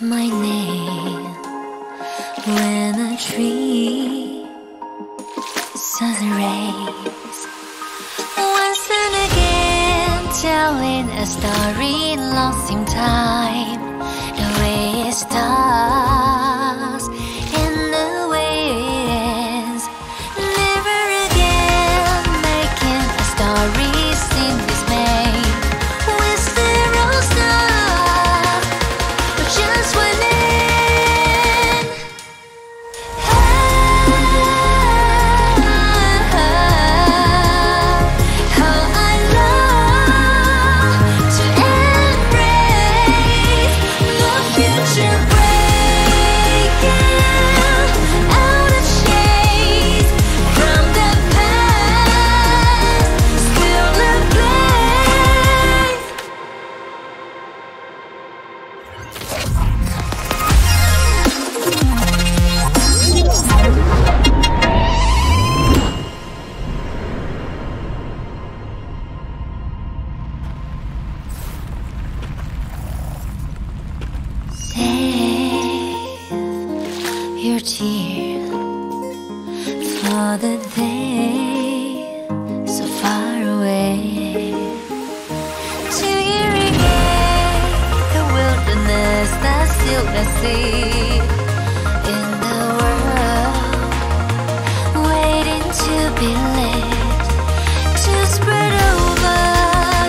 my name when a tree sun's rays once and again telling a story lost in time the way it starts and the way it ends never again making a story seem dismay with zero stars but just one end. Your tear for the day so far away to irrigate the wilderness that's still the sea in the world waiting to be lit to spread over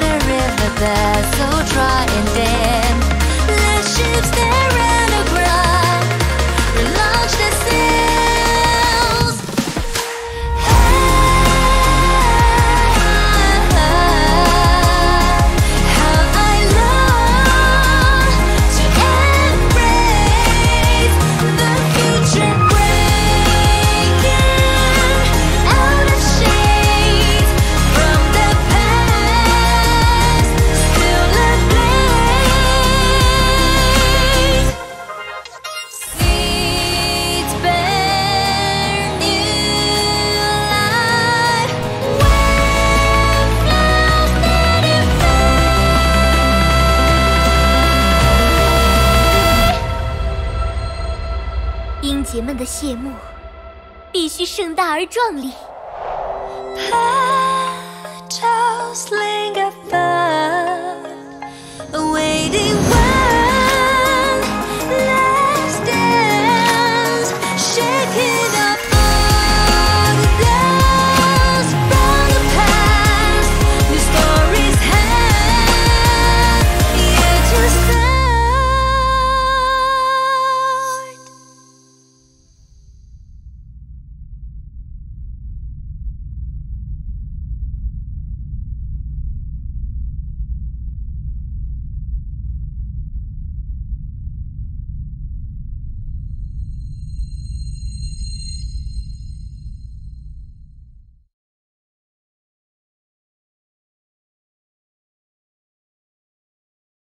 the river that's so dry and damp. Let ships there on the ground relaunch the sea.英杰们的谢幕必须盛大而壮丽。